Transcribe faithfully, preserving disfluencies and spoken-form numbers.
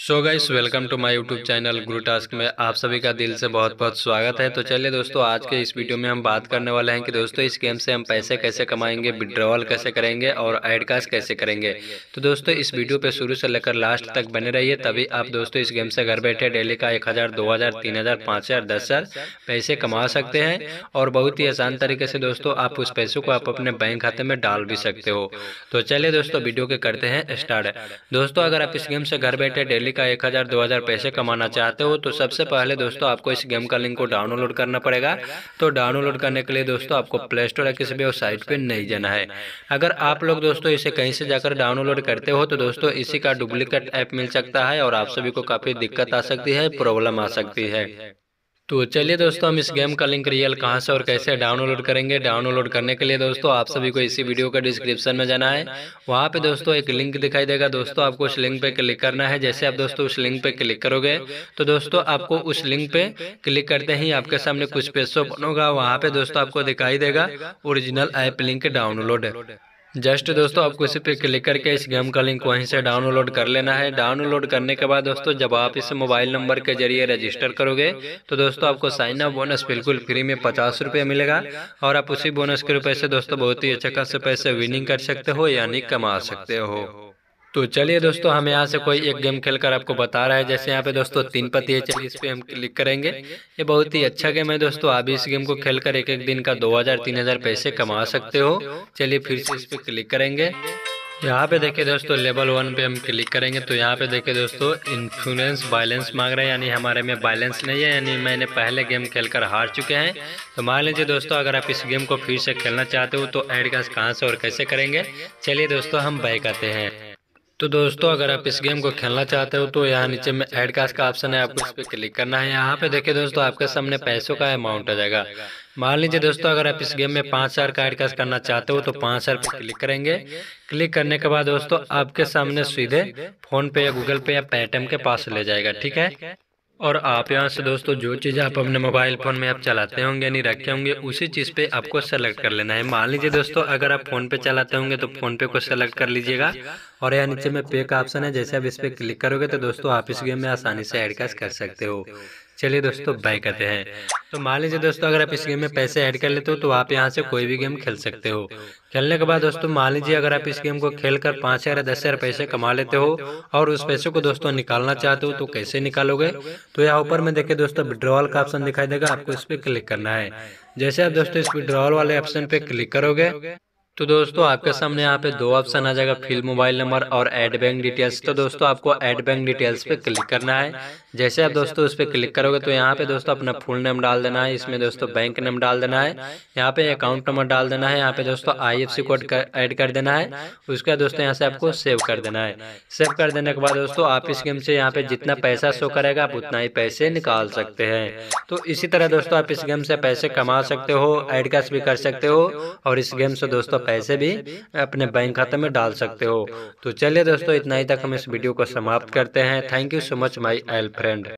So guys welcome to my YouTube channel Guru Task में आप सभी का दिल से बहुत बहुत स्वागत है। तो चलिए दोस्तों, आज के इस वीडियो में हम बात करने वाले हैं कि दोस्तों इस गेम से हम पैसे कैसे कमाएंगे, विड्रॉवल कैसे करेंगे और एडकास्ट कैसे करेंगे। तो दोस्तों इस वीडियो पे शुरू से लेकर लास्ट तक बने रहिए, तभी आप दोस्तों इस गेम से घर बैठे डेली का एक हज़ार दो हज़ार तीन हज़ार पाँच हज़ार दस हज़ार पैसे कमा सकते हैं और बहुत ही आसान तरीके से दोस्तों आप उस पैसों को आप अपने बैंक खाते में डाल भी सकते हो। तो चलिए दोस्तों वीडियो के करते हैं स्टार्ट। दोस्तों अगर आप इस गेम से घर बैठे का एक हज़ार दो हज़ार पैसे कमाना चाहते हो तो सबसे पहले दोस्तों आपको इस गेम का लिंक को डाउनलोड करना पड़ेगा। तो डाउनलोड करने के लिए दोस्तों आपको प्ले स्टोर या किसी भी वेबसाइट पे नहीं जाना है। अगर आप लोग दोस्तों इसे कहीं से जाकर डाउनलोड करते हो तो दोस्तों इसी का डुप्लीकेट ऐप मिल सकता है और आप सभी को काफ़ी दिक्कत आ सकती है, प्रॉब्लम आ सकती है। तो चलिए दोस्तों हम इस गेम का लिंक रियल कहां से और कैसे डाउनलोड करेंगे। डाउनलोड करने के लिए दोस्तों आप सभी को इसी वीडियो का डिस्क्रिप्शन में जाना है। वहां पे दोस्तों एक लिंक दिखाई देगा, दोस्तों आपको उस लिंक पे क्लिक करना है। जैसे आप दोस्तों उस लिंक पे क्लिक करोगे तो दोस्तों आपको उस लिंक पे क्लिक करते ही आपके सामने कुछ पेज ओपन होगा। वहाँ पे दोस्तों आपको दिखाई देगा original app link download. Just दोस्तों आपको इसी पे क्लिक करके इस गेम का लिंक वहीं से डाउनलोड कर लेना है। डाउनलोड करने के बाद दोस्तों जब आप इसे मोबाइल नंबर के जरिए रजिस्टर करोगे तो दोस्तों आपको साइन अप बोनस बिल्कुल फ्री में पचास रुपये मिलेगा और आप उसी बोनस के रुपये से दोस्तों बहुत ही अच्छे खासे पैसे विनिंग कर सकते हो यानी कमा सकते हो। तो चलिए दोस्तों हम यहाँ से कोई एक गेम खेलकर आपको बता रहा है। जैसे यहाँ पे दोस्तों तीन पत्ती है, चलिए इस पर हम क्लिक करेंगे। ये बहुत ही अच्छा गेम है दोस्तों, आप इस गेम को खेलकर एक एक दिन का दो हज़ार तीन हज़ार पैसे कमा सकते हो। चलिए फिर से इस पर क्लिक करेंगे। यहाँ पे देखिए दोस्तों लेवल वन पे हम क्लिक करेंगे तो यहाँ पे देखिए दोस्तों इन्फ्लुएंस बैलेंस मांग रहे हैं, यानी हमारे में बैलेंस नहीं है, यानी मैंने पहले गेम खेलकर हार चुके हैं। तो मान लीजिए दोस्तों अगर आप इस गेम को फिर से खेलना चाहते हो तो एडकास्ट कहाँ से और कैसे करेंगे। चलिए दोस्तों हम बैक आते हैं। तो दोस्तों अगर आप इस गेम को खेलना चाहते हो तो यहाँ नीचे में एडकास्ट का ऑप्शन है, आपको इस पर क्लिक करना है। यहाँ पे देखिए दोस्तों आपके सामने पैसों का अमाउंट आ जाएगा। मान लीजिए दोस्तों अगर आप इस गेम में पाँच हज़ार का एडकास्ट करना चाहते हो तो पाँच हज़ार पर क्लिक करेंगे। क्लिक करने के बाद दोस्तों आपके सामने सीधे फोन पे या गूगल पे या पेटीएम के पास ले जाएगा, ठीक है। और आप यहाँ से दोस्तों जो चीज़ आप अपने मोबाइल फ़ोन में आप चलाते होंगे यानी रखे होंगे उसी चीज़ पे आपको सेलेक्ट कर लेना है। मान लीजिए दोस्तों अगर आप फ़ोन पे चलाते होंगे तो फ़ोन पे को सेलेक्ट कर लीजिएगा और यहाँ नीचे में पे का ऑप्शन है। जैसे आप इस पर क्लिक करोगे तो दोस्तों आप इस गेम में आसानी से एडकास्ट कर सकते हो। चलिए दोस्तों बैक आते हैं। तो मान लीजिए दोस्तों अगर आप इस गेम में पैसे ऐड कर लेते हो तो आप यहाँ से कोई भी गेम खेल सकते हो। खेलने के बाद दोस्तों मान लीजिए अगर आप इस गेम को खेलकर पाँच हज़ार दस हज़ार पैसे कमा लेते हो और उस पैसे को दोस्तों निकालना चाहते हो तो कैसे निकालोगे। तो यहाँ ऊपर में देखिए दोस्तों विड्रॉल का ऑप्शन दिखाई देगा, आपको इस पर क्लिक करना है। जैसे आप दोस्तों इस विड्रॉल वाले ऑप्शन पर क्लिक करोगे तो दोस्तों आपके सामने यहाँ पे दो ऑप्शन आ जाएगा, फिल मोबाइल नंबर और ऐड बैंक डिटेल्स। तो दोस्तों आपको ऐड बैंक डिटेल्स पे क्लिक करना है। जैसे आप दोस्तों उस पर क्लिक करोगे तो यहाँ पे दोस्तों अपना फुल नेम डाल देना है, इसमें दोस्तों बैंक नेम डाल देना है, यहाँ पे अकाउंट नंबर डाल देना है, यहाँ पे दोस्तों आई एफ सी कोड ऐड कर देना है। उसके बाद दोस्तों यहाँ से आपको सेव कर देना है। सेव कर देने के बाद दोस्तों आप इस गेम से यहाँ पे जितना पैसा शो करेगा आप उतना ही पैसे निकाल सकते हैं। तो इसी तरह दोस्तों आप इस गेम से पैसे कमा सकते हो, एडकास्ट भी कर सकते हो और इस गेम से दोस्तों पैसे भी अपने बैंक खाते में डाल सकते हो। तो चलिए दोस्तों इतना ही तक हम इस वीडियो को समाप्त करते हैं। Thank you so much my all friend.